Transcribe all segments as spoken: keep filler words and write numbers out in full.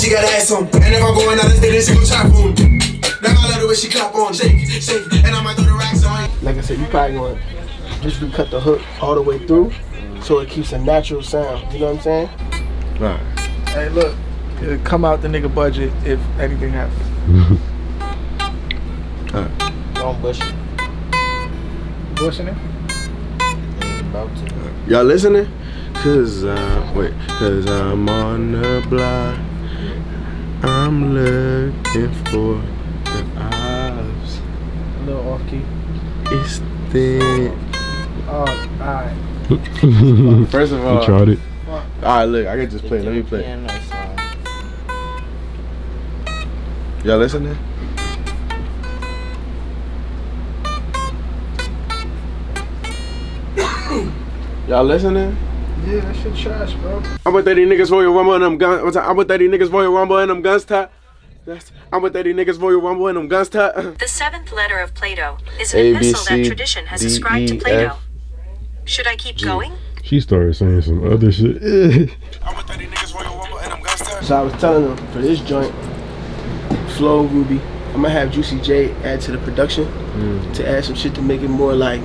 She got ass on, and if I go another day, then she gon' chop on. Now I love the way she clap on, shake it, shake it, and I might throw the racks on. Like I said, you probably gonna just cut the hook all the way through, so it keeps a natural sound. You know what I'm saying? Right. Hey, look, it'll come out the nigga budget if anything happens. Alright. Don't bush it. Bushing it? Y'all listening? Cause I wait, cause I'm on the block. I'm looking for the vibes. A little off key. It's the. Oh, alright. First of all, you tried it. Alright, look, I can just play. Let me play. Y'all listening? Y'all listening? Yeah, that shit trash, bro. I'm with thirty niggas for your rumble and I'm guns. I'm with thirty niggas for your rumble and I'm guns tight. I'm with thirty niggas for your rumble and I'm guns tight. The seventh letter of Plato is an epistle that tradition has ascribed to Plato. Should I keep going? She started saying some other shit. I'm with thirty niggas for your rumble and I'm guns tight. So I was telling them for this joint, Flo, Ruby, I'm gonna have Juicy J add to the production mm. to add some shit to make it more like,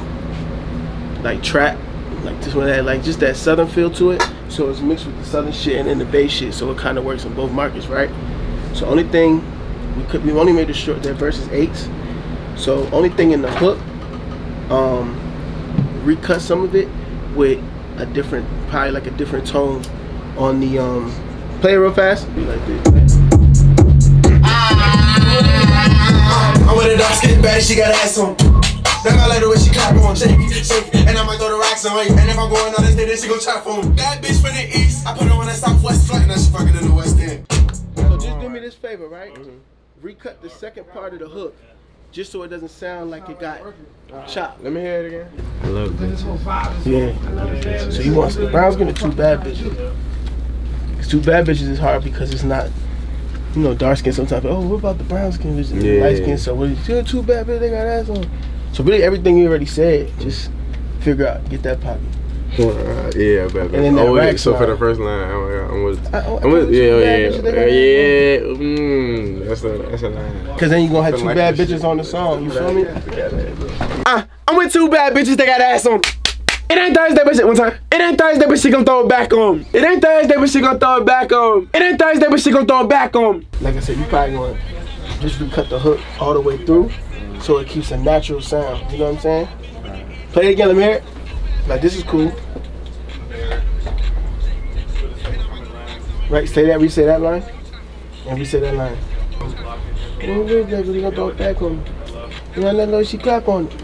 like trap. Like this one had like just that southern feel to it, so it's mixed with the southern shit and then the bass shit, so it kind of works in both markets, right? So only thing we could we only made the short that versus eights, so only thing in the hook, um, recut some of it with a different, probably like a different tone on the um. Play it real fast. Be like this. I want a dark skin bad, she got ass on. Then I like the way she clap on, shake it, shake it, and I might throw the racks on her. And if I'm going on this day, then she gon' chop on. That bitch from the east, I put her on that southwest flight, now she fucking in the west end. So just do me this favor, right? Mm-hmm. Recut the second part of the hook, just so it doesn't sound like it got chopped. Let me hear it again. I love bitches. Yeah. I love bitches. So you want the Browns gonna two bad bitches. Cause two bad bitches is hard because it's not. You know, dark skin sometimes. But, oh, what about the brown skin bitches? Yeah. Light skin. So what? You're two bad bitches. They got ass on. So really everything you already said, just figure out, get that poppy. Uh, yeah, but, but. And then that oh, wait, so line. For the first line, oh my God, I'm with, I, oh, I'm with, yeah, oh, yeah, bitches, uh, yeah, mm, that's, a, that's a line. Cause then you gonna have two like bad bitches shit, on the song, you feel me? Ah, I'm with two bad bitches that got ass on. It ain't Thursday, but shit, one time. It ain't Thursday, but she gon' throw it back on. It ain't Thursday, but she gon' throw it back on. It ain't Thursday, but she gon' throw it back on. Like I said, you probably gonna just recut the hook all the way through. So it keeps a natural sound, you know what I'm saying? Right. Play it again, let me hear it. Like, this is cool. Right, say that, we say that line. And we say that line.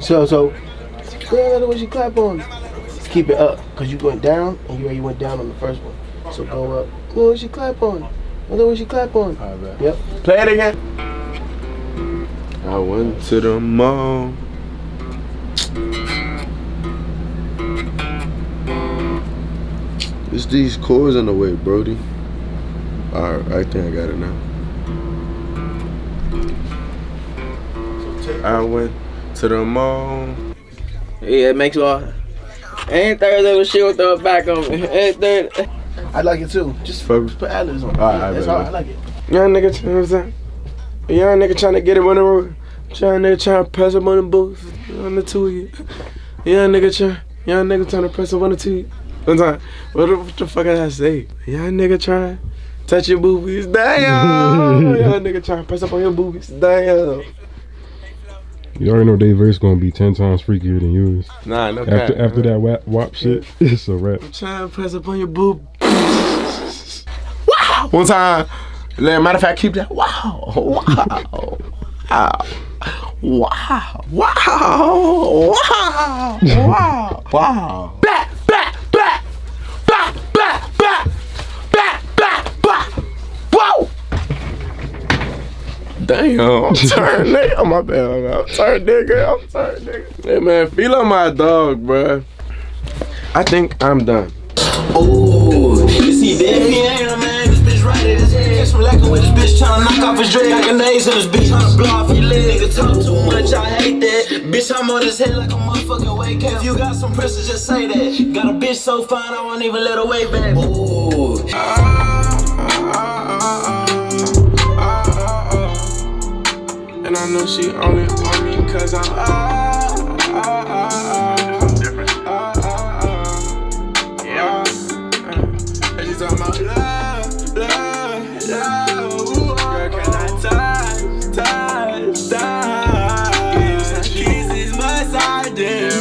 So, so, let's keep it up, because you went down, and you already went down on the first one. So go up, what she clap on? What she clap on? Yep, play it again. I went to the mall. It's these chords on the way, Brody. Alright, I think I got it now. I went to the mall. Yeah, it makes all. Ain't Thursday was shit with the back on me. Ain't Thursday. I like it too. Just put ad-libs on. All right, that's all. I like it. Yeah, nigga, you know what I'm saying? Young nigga trying to get it on the road. Young nigga trying to press up on the booth. On the two of you. Young nigga trying. Young nigga trying to press up on the two of you. One time. What the, what the fuck did I say? Young nigga trying to touch your boobies. Damn. Young nigga trying to press up on your boobies. Damn. You already know their verse gonna be ten times freakier than yours. Nah, no cap. After, after huh? that wap, wap shit, it's a rap. I'm trying to press up on your boob. Wow. One time. Matter of fact, keep that. Wow, wow, wow, wow, wow, wow, wow, wow. Back, back, back, back, back, back, back, back, back. Whoa! Damn, I'm tired, nigga. Oh, my bad, I'm tired, nigga. I'm tired, nigga. Hey, man, feel on my dog, bruh. I think I'm done. Oh, you see that? Yeah, man, this bitch right in his head. kids from lacking with this bitch, tryna knock off his dread. I got nails in this bitch, tryna blow off your legs. It talk too much, I hate that. Bitch, I'm on his head like a motherfucking wake up. If you got some pressure, just say that. Got a bitch so fine, I won't even let her wait back. Ooh. And I know she only on me cause I'm ah, ah, ah, ah. Different. Ah, ah, ah. Yeah. And she's talking about love, love, love. Ooh, girl, can I touch, touch, touch? Give some kisses, must I dare?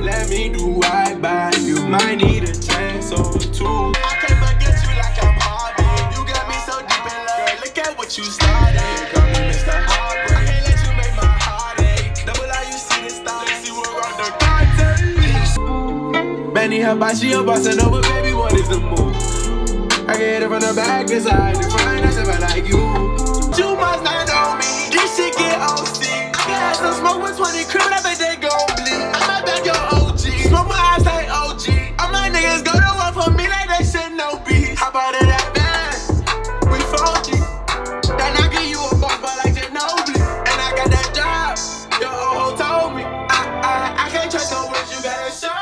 Let me do right by you. Might need a chance or two. I can't forget you like I'm Hardy. You got me so deep in love. Girl, look at what you started. Benny, her body, her bossing over, baby, what is the move? I can hit it from the back, cause I define myself, I like you. You must not know me, this shit get O C. I can have some smoke with twenty crib, I bet they gon' bleed. I'm not back your O G, smoke my eyes like O G. All my niggas go to one for me like that shit no beat. How about it that bad? We fold you. Then I give you a fuck, but like that nobly. And I got that job, your old hoe told me. I, I, I can't trust no words, you gotta show.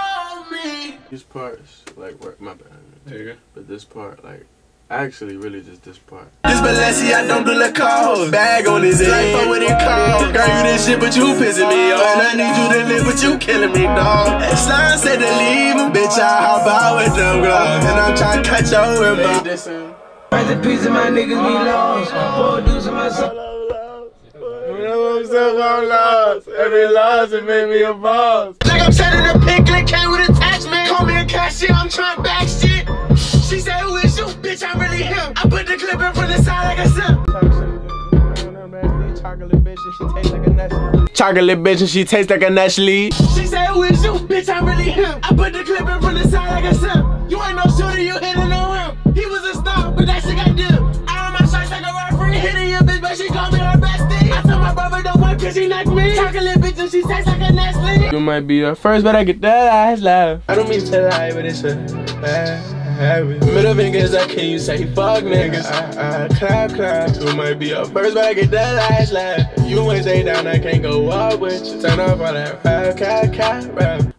These parts, like, work my bad. There you go. But this part, like, actually, really just this part. This Balenciaga don't do the calls. Bag on his head. Life when it cold. Girl, you this shit, but you pissing me off. And I need you to live, but you killing me, dog. Slime said to leave, bitch, I hop out with them gloves. And I'm trying to cut your inbox. This in. Rest in peace of my niggas be lost. Poor dudes in my soul. I'm lost. Every loss, it made me a boss. Like I'm setting a pinklet, came with attachment. Call me a cashier, I'm trying to back shit. She said, who is you? Bitch, I'm really him. I put the clip in from the side like a simp. Chocolate bitch and she tastes like a Nestle. Chocolate bitch and she tastes like a Nestle. She said, who is you? Bitch, I'm really him. I put the clip in from the side like a simp. You ain't no shooter, you hitting on him. He was a star, but that shit got dipped. I don't my shots like a referee. Hitting your bitch, but she called me her bestie. I told my brother the one cause she knocked me. Chocolate bitch and she tastes like a Nestle. You might be her first, but I get that eyes laugh. I don't mean to lie, but it's a bad habit. Middle fingers up, can you say fuck niggas? I, I clap, clap. You might be her first, but I get that eyes laugh. You ain't stay down, I can't go up with you. Turn off all that rap, cat, cat, rap.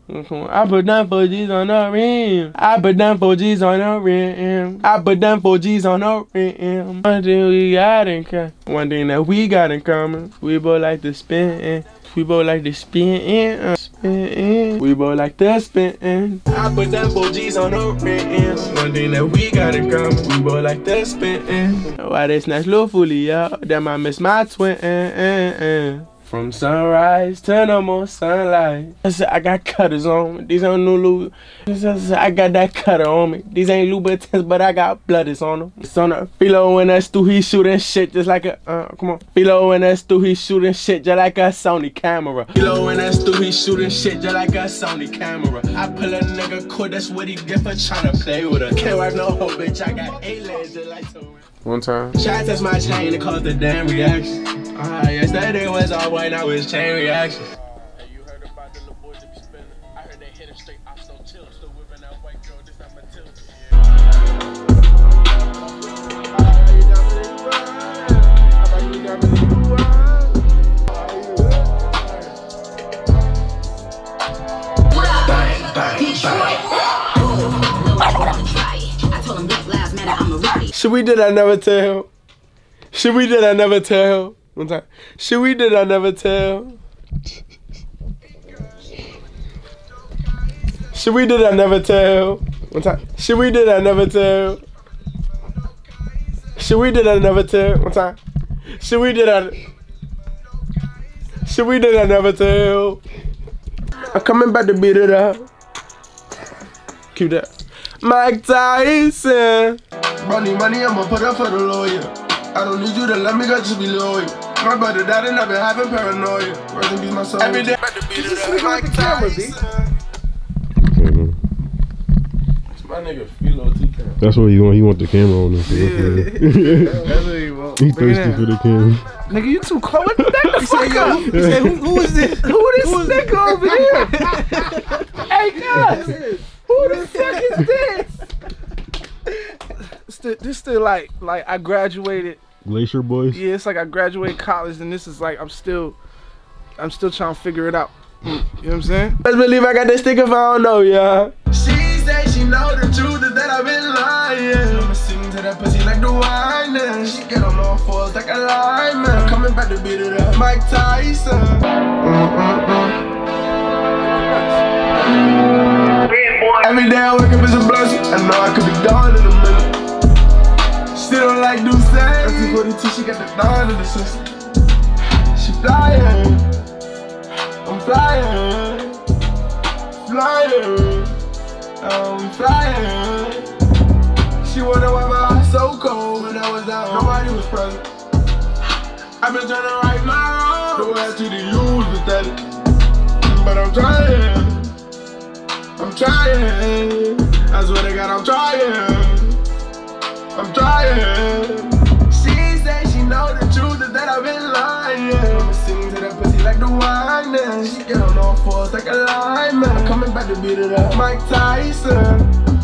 I put down four G's on the rim. I put down four G's on the rim. I put down four G's on the rim. One thing we got in common. One thing that we got in common. We both like to spin. We both like to spin. Spin. We both like to spin. I put down four G's on the rim. One thing that we got in common. We both like to spin. Why they snatch Lil Fully up? That might miss my twin. From sunrise to no more sunlight. I got cutters on me. These ain't no Louis. I got that cutter on me. These ain't Louboutins, but I got bloodies on them. It's on a Philo in that stew, he shooting shit just like a uh, come on. Philo in that stew, he shooting shit just like a Sony camera. Philo in that stew, he shooting shit just like a Sony camera. I pull a nigga cord, that's what he get for trying to play with her. Can't wipe no hoe, bitch. I got eight legs just like to. One time. Try to touch my chain and cause the damn reaction. Ah, yesterday was all white, now it's chain reaction. Hey, you heard about the little boys that be spinning. I heard they hit him straight, I'm so chill. Still whipping that white girl, this time I'm tilted. Bang, bang, bang. I told him black lives matter, I'm a rowdy. Should we did I never tell? Should we did I never tell? One time. Shit we did I never tell. Shit we did I never tell. One time. Shit we did I never tell. Shit we did I never tell. One time. Shit we did I. Shit we did I never tell. I'm coming back to beat it up. Keep that. Mike Tyson. Money, money, I'ma put up for the lawyer. I don't need you to let me go, just be loyal. My brother died and I've been having paranoia. Rest in peace, my soul. Every day, I'm about to beat it up like camera, B. It's my nigga, Philo two thousand. That's what he want. He want the camera on him. Yeah. That's what he want. He thirsty for the camera. Nigga, you too close. What the fuck up? He said, who, who is this? Who this nigga over here? Hey, guys. Who the fuck is this? This literally like like I graduated. Glacier Boys. Yeah, it's like I graduated college, and this is like I'm still, I'm still trying to figure it out. You know what I'm saying? Let's believe I got this stick if I don't know, y'all. She said she know the truth is that I've been lying. I'ma sing to that pussy like the whining. She get on all fours like a lineman. I'm coming back to beat it up, Mike Tyson. Mm -mm -mm. Every day I wake up is a blessing. I know I could be gone in a minute. She don't like do say. forty-two, she got the dawn in the system. She flying, I'm flying, flying, I'm flying. She wonder why my heart's so cold when I was out. Nobody was present. I've been trying to write my own. No way to the use pathetic, but I'm trying. I'm trying, I swear to God I'm trying, I'm trying. She said she know the truth is that I've been lying. I'ma sing to that pussy like the whining. She get on all fours like a lineman. I'm coming back to beat it up, Mike Tyson.